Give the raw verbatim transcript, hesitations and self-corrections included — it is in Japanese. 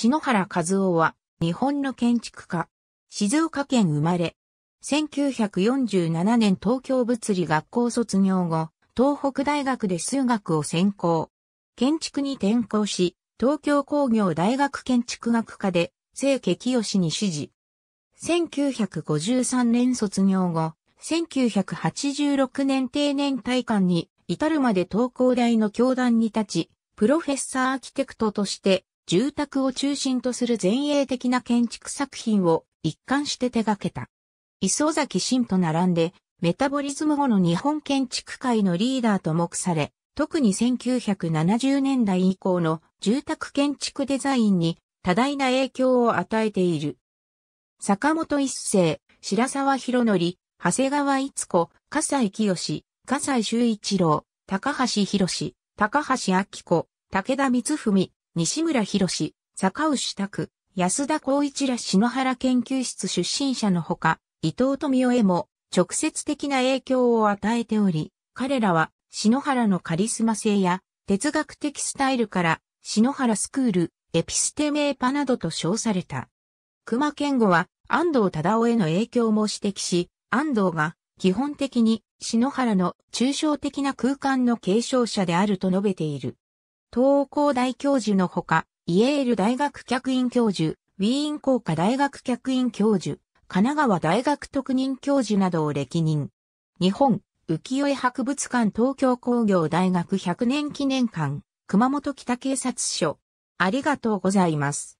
篠原和雄は日本の建築家。静岡県生まれ。せんきゅうひゃくよんじゅうななねん東京物理学校卒業後、東北大学で数学を専攻。建築に転向し、東京工業大学建築学科で清家清に師事。せんきゅうひゃくごじゅうさんねん卒業後、せんきゅうひゃくはちじゅうろくねん定年退官に至るまで東工大の教壇に立ち、プロフェッサーアーキテクトとして、住宅を中心とする前衛的な建築作品を一貫して手掛けた。磯崎真と並んで、メタボリズム後の日本建築界のリーダーと目され、特にせんきゅうひゃくななじゅうねんだい以降の住宅建築デザインに多大な影響を与えている。坂本一生、白沢宏則、長谷川逸子、笠井清、笠井秀一郎、高橋宏、高橋明子、武田光文、西村博、坂内拓、安田光一ら篠原研究室出身者のほか、伊藤富雄へも直接的な影響を与えており、彼らは篠原のカリスマ性や哲学的スタイルから篠原スクール、エピステメーパなどと称された。隈研吾は安藤忠雄への影響も指摘し、安藤が基本的に篠原の抽象的な空間の継承者であると述べている。東工大教授のほか、イェール大学客員教授、ウィーン工科大学客員教授、神奈川大学特任教授などを歴任。日本、浮世絵博物館東京工業大学ひゃくねん記念館、熊本北警察署。ありがとうございます。